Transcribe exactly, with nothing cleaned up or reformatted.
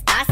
stars.